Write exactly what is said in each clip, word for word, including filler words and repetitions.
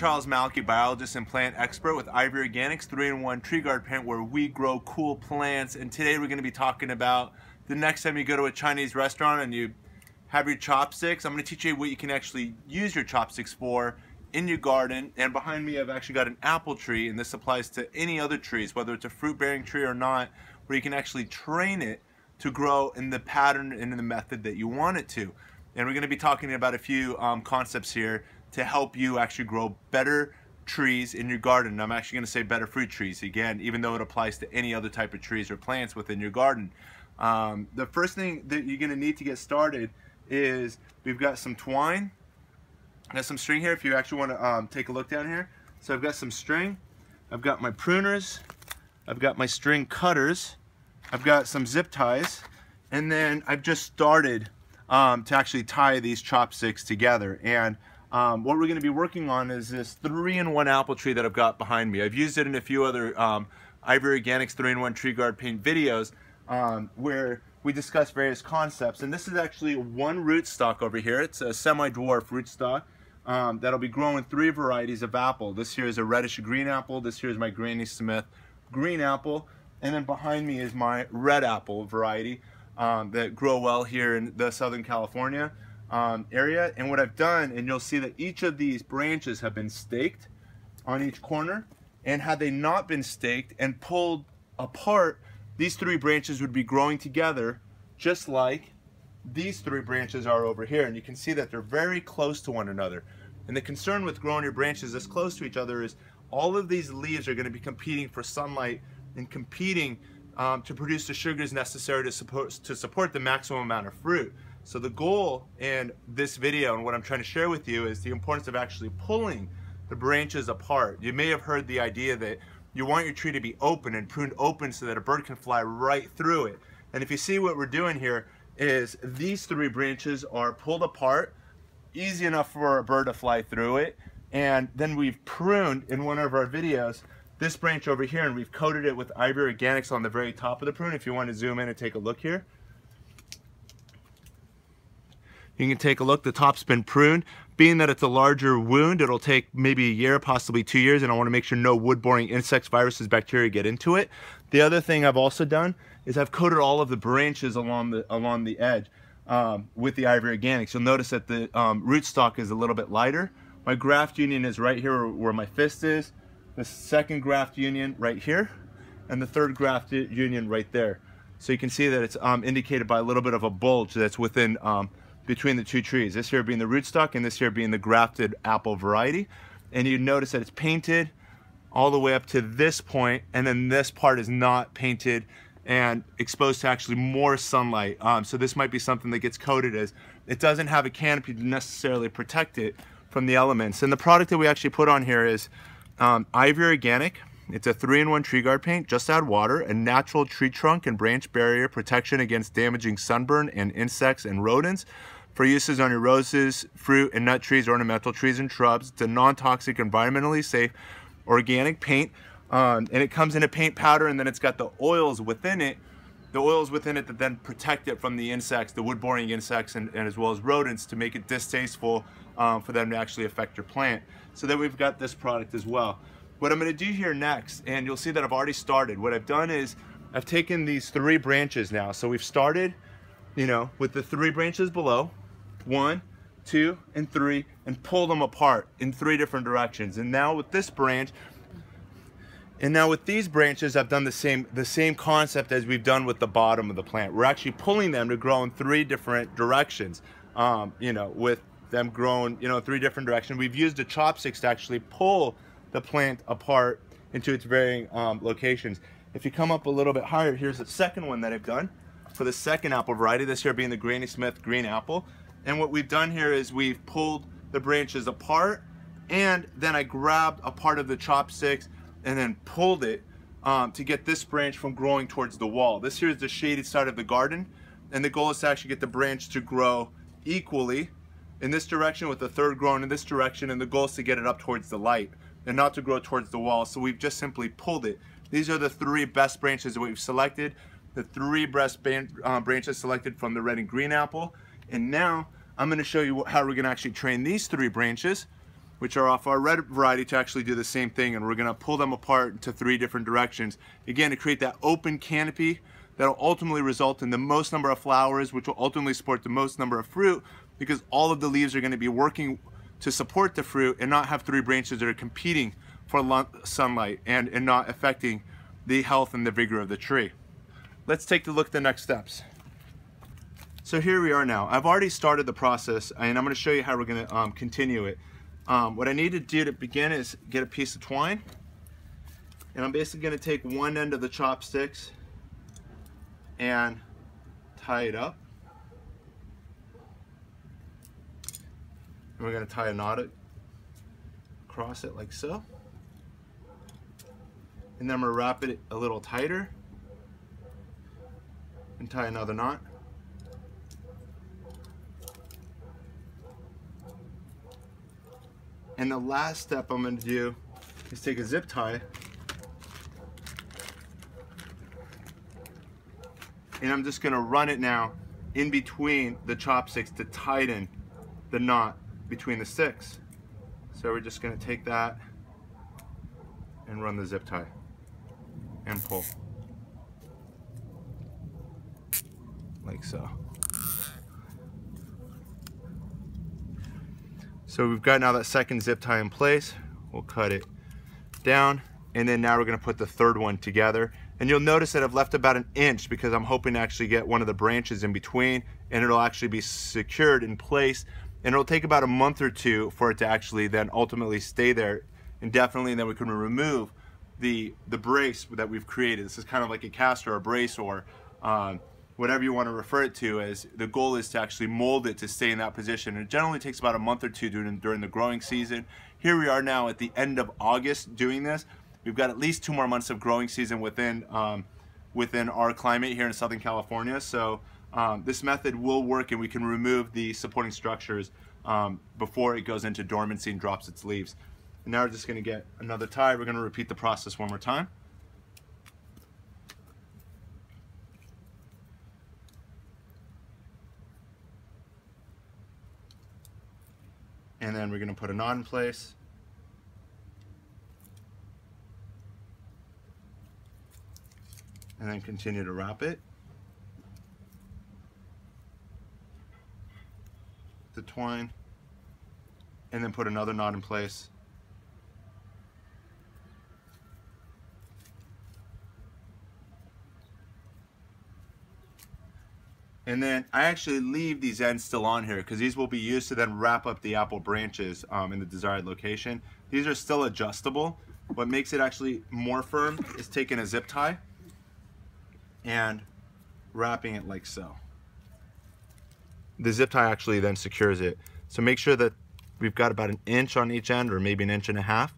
Charles Malki, biologist and plant expert with Ivory Organics, three in one Tree Guard Plant, where we grow cool plants. And today we're going to be talking about the next time you go to a Chinese restaurant and you have your chopsticks. I'm going to teach you what you can actually use your chopsticks for in your garden. And behind me I've actually got an apple tree, and this applies to any other trees, whether it's a fruit-bearing tree or not, where you can actually train it to grow in the pattern and in the method that you want it to. And we're going to be talking about a few um, concepts here to help you actually grow better trees in your garden. And I'm actually going to say better fruit trees again, even though it applies to any other type of trees or plants within your garden. Um, the first thing that you're going to need to get started is we've got some twine. There's some string here if you actually want to um, take a look down here. So I've got some string. I've got my pruners. I've got my string cutters. I've got some zip ties. And then I've just started um, to actually tie these chopsticks together. And Um, what we're going to be working on is this three in one apple tree that I've got behind me. I've used it in a few other um, Ivory Organics three in one Tree Guard Paint videos um, where we discuss various concepts. And this is actually one rootstock over here. It's a semi-dwarf rootstock um, that'll be growing three varieties of apple. This here is a reddish green apple. This here is my Granny Smith green apple. And then behind me is my red apple variety um, that grow well here in the Southern California Um, area. And what I've done, and you'll see that each of these branches have been staked on each corner, and had they not been staked and pulled apart, these three branches would be growing together just like these three branches are over here. And you can see that they're very close to one another. And the concern with growing your branches this close to each other is all of these leaves are going to be competing for sunlight and competing um, to produce the sugars necessary to support, to support the maximum amount of fruit. So the goal in this video and what I'm trying to share with you is the importance of actually pulling the branches apart. You may have heard the idea that you want your tree to be open and pruned open so that a bird can fly right through it. And if you see what we're doing here is these three branches are pulled apart, easy enough for a bird to fly through it. And then we've pruned in one of our videos this branch over here, and we've coated it with Ivory Organics on the very top of the prune. If you want to zoom in and take a look here, you can take a look. The top's been pruned. Being that it's a larger wound, it'll take maybe a year, possibly two years, and I want to make sure no wood-boring insects, viruses, bacteria get into it. The other thing I've also done is I've coated all of the branches along the, along the edge um, with the Ivory Organics. You'll notice that the um, rootstock is a little bit lighter. My graft union is right here where my fist is. The second graft union right here, and the third graft union right there. So you can see that it's um, indicated by a little bit of a bulge that's within um, between the two trees, this here being the rootstock and this here being the grafted apple variety. And you notice that it's painted all the way up to this point, and then this part is not painted and exposed to actually more sunlight. Um, so this might be something that gets coated, as it doesn't have a canopy to necessarily protect it from the elements. And the product that we actually put on here is um, Ivory Organic. It's a three in one Tree Guard Paint. Just add water, a natural tree trunk and branch barrier protection against damaging sunburn and insects and rodents. For uses on your roses, fruit and nut trees, ornamental trees and shrubs. It's a non-toxic, environmentally safe organic paint, um, and it comes in a paint powder, and then it's got the oils within it, the oils within it that then protect it from the insects, the wood-boring insects, and, and as well as rodents, to make it distasteful um, for them to actually affect your plant. So then we've got this product as well. What I'm going to do here next, and you'll see that I've already started. What I've done is I've taken these three branches now. So we've started, you know, with the three branches below, one, two, and three, and pull them apart in three different directions. And now with this branch, and now with these branches, I've done the same, the same concept as we've done with the bottom of the plant. We're actually pulling them to grow in three different directions, um, you know, with them growing, you know, three different directions. We've used the chopsticks to actually pull the plant apart into its varying um, locations. If you come up a little bit higher, here's the second one that I've done for the second apple variety, this here being the Granny Smith green apple. And what we've done here is we've pulled the branches apart, and then I grabbed a part of the chopsticks and then pulled it um, to get this branch from growing towards the wall. This here is the shaded side of the garden, and the goal is to actually get the branch to grow equally in this direction, with the third growing in this direction, and the goal is to get it up towards the light and not to grow towards the wall. So we've just simply pulled it. These are the three best branches that we've selected, the three best ban uh, branches selected from the red and green apple. And now I'm going to show you how we're going to actually train these three branches which are off our red variety, to actually do the same thing, and we're gonna pull them apart into three different directions. Again, to create that open canopy that'll ultimately result in the most number of flowers, which will ultimately support the most number of fruit, because all of the leaves are gonna be working to support the fruit and not have three branches that are competing for sunlight and, and not affecting the health and the vigor of the tree. Let's take a look at the next steps. So here we are now. I've already started the process, and I'm gonna show you how we're gonna um, continue it. Um, what I need to do to begin is get a piece of twine, and I'm basically gonna take one end of the chopsticks and tie it up. And we're gonna tie a knot across it like so. And then I'm gonna wrap it a little tighter and tie another knot. And the last step I'm gonna do is take a zip tie, and I'm just gonna run it now in between the chopsticks to tighten the knot between the sticks. So we're just gonna take that and run the zip tie and pull. Like so. So we've got now that second zip tie in place. We'll cut it down, and then now we're gonna put the third one together. And you'll notice that I've left about an inch because I'm hoping to actually get one of the branches in between, and it'll actually be secured in place, and it'll take about a month or two for it to actually then ultimately stay there indefinitely, and then we can remove the the brace that we've created. This is kind of like a cast or a brace, or um, whatever you want to refer it to as. The goal is to actually mold it to stay in that position, and it generally takes about a month or two during, during the growing season. Here we are now at the end of August doing this. We've got at least two more months of growing season within, um, within our climate here in Southern California, so um, this method will work, and we can remove the supporting structures um, before it goes into dormancy and drops its leaves. And now we're just going to get another tie. We're going to repeat the process one more time. And then we're going to put a knot in place. And then continue to wrap it. The twine. And then put another knot in place. And then I actually leave these ends still on here because these will be used to then wrap up the apple branches um, in the desired location. These are still adjustable. What makes it actually more firm is taking a zip tie and wrapping it like so. The zip tie actually then secures it. So make sure that we've got about an inch on each end, or maybe an inch and a half,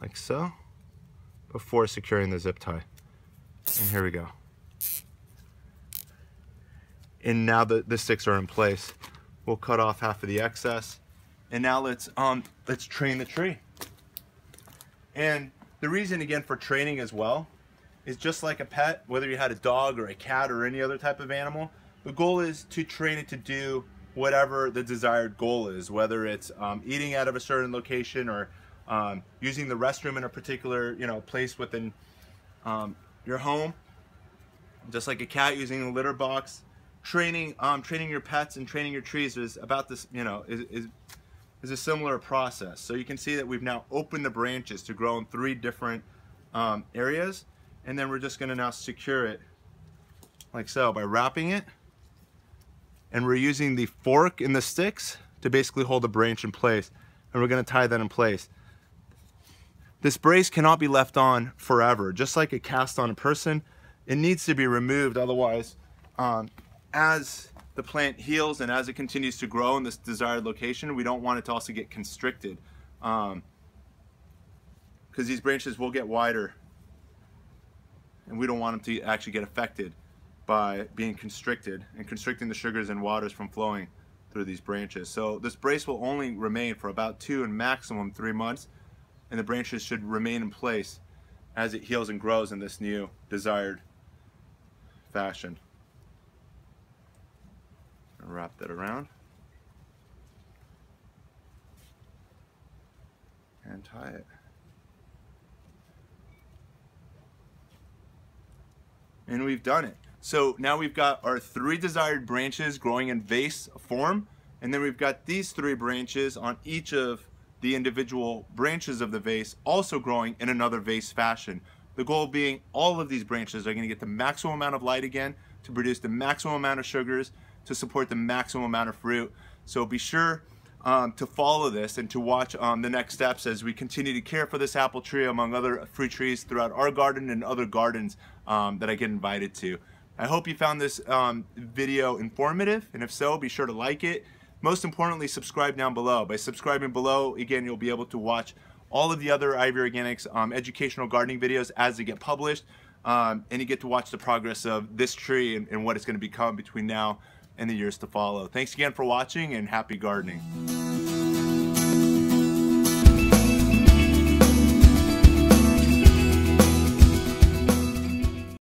like so, before securing the zip tie. And here we go. And now the, the sticks are in place. We'll cut off half of the excess. And now let's, um, let's train the tree. And the reason, again, for training as well is just like a pet, whether you had a dog or a cat or any other type of animal, the goal is to train it to do whatever the desired goal is, whether it's um, eating out of a certain location, or um, using the restroom in a particular you know, place within um, your home. Just like a cat using the litter box, Training, um, training your pets and training your trees is about this, you know, is, is, is a similar process. So you can see that we've now opened the branches to grow in three different um, areas, and then we're just going to now secure it like so by wrapping it. And we're using the fork in the sticks to basically hold the branch in place, and we're going to tie that in place. This brace cannot be left on forever. Just like a cast on a person, it needs to be removed, otherwise um, as the plant heals and as it continues to grow in this desired location, we don't want it to also get constricted, um, because these branches will get wider, and we don't want them to actually get affected by being constricted and constricting the sugars and waters from flowing through these branches. So this brace will only remain for about two and maximum three months, and the branches should remain in place as it heals and grows in this new desired fashion. Wrap that around, and tie it. And we've done it. So now we've got our three desired branches growing in vase form, and then we've got these three branches on each of the individual branches of the vase also growing in another vase fashion. The goal being all of these branches are going to get the maximum amount of light again to produce the maximum amount of sugars to support the maximum amount of fruit. So be sure um, to follow this and to watch um, the next steps as we continue to care for this apple tree among other fruit trees throughout our garden and other gardens um, that I get invited to. I hope you found this um, video informative, and if so, be sure to like it. Most importantly, subscribe down below. By subscribing below, again, you'll be able to watch all of the other Ivory Organics um, educational gardening videos as they get published, um, and you get to watch the progress of this tree and, and what it's going to become between now and the years to follow. Thanks again for watching, and happy gardening.